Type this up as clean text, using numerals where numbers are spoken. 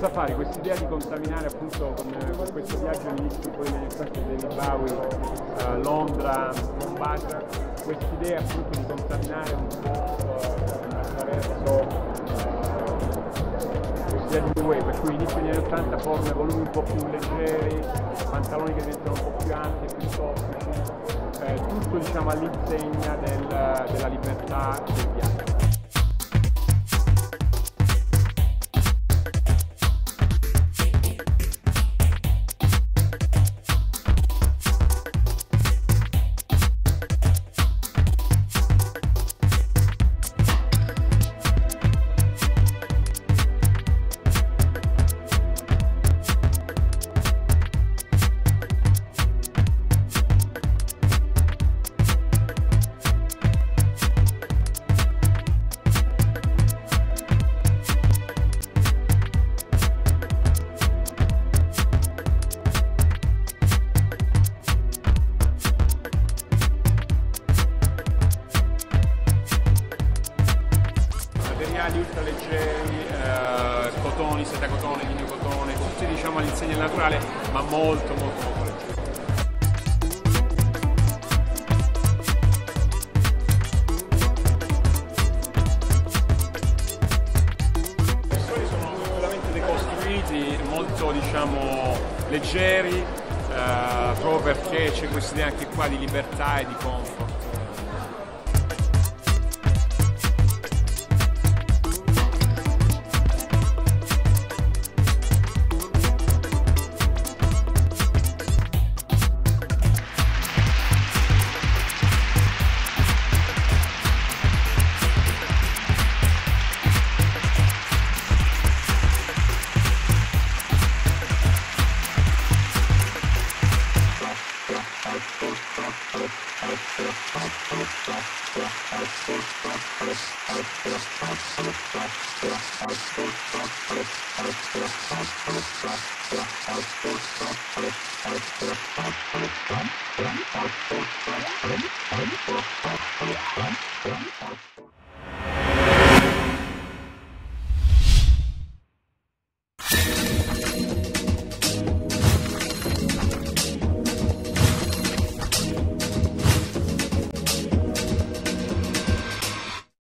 Safari, questa idea di contaminare appunto con questo viaggio negli scrupoli manufatti del Malawi, Londra, Mombasa, questa idea appunto di contaminare un po' attraverso di New Way, per cui inizio degli anni 80 forme volumi un po' più leggeri, pantaloni che diventano un po' più ampi, più soft, tutto diciamo all'insegna della libertà e del viaggio. Ultra leggeri, cotoni, setacotone, lineo cotone, tutti diciamo all'insegna naturale, ma molto leggeri. I accessori sono veramente decostruiti, molto diciamo leggeri, proprio perché c'è questa idea anche qua di libertà e di comfort.